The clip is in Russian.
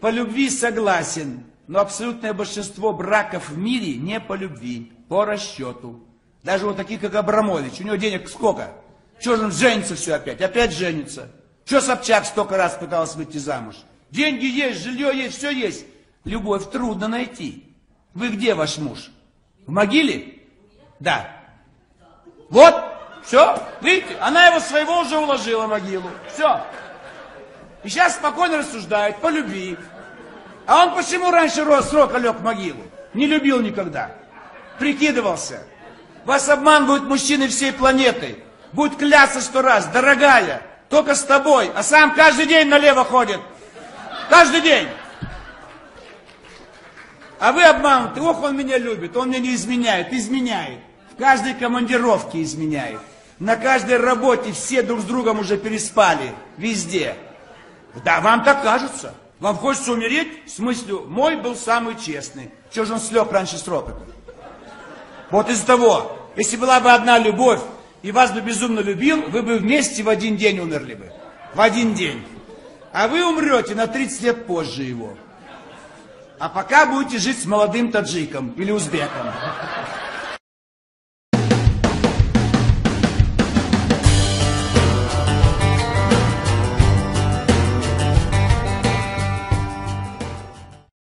По любви согласен, но абсолютное большинство браков в мире не по любви, по расчету. Даже вот такие, как Абрамович, у него денег сколько? Чего же он женится все опять? Опять женится. Чего Собчак столько раз пыталась выйти замуж? Деньги есть, жилье есть, все есть. Любовь трудно найти. Вы где, ваш муж? В могиле? Да. Вот, все, видите, она его своего уже уложила в могилу. Все. И сейчас спокойно рассуждает, по любви. А он почему раньше срока лег в могилу? Не любил никогда. Прикидывался. Вас обманывают мужчины всей планеты. Будут клясться 100 раз. Дорогая, только с тобой. А сам каждый день налево ходит. Каждый день. А вы обмануты. Ох, он меня любит, он меня не изменяет. Изменяет. В каждой командировке изменяет. На каждой работе все друг с другом уже переспали. Везде. Да, вам так кажется. Вам хочется умереть с мыслью, мой был самый честный. Чего же он слег раньше срока-то? Вот из-за того, если была бы одна любовь, и вас бы безумно любил, вы бы вместе в один день умерли бы. В один день. А вы умрете на 30 лет позже его. А пока будете жить с молодым таджиком или узбеком.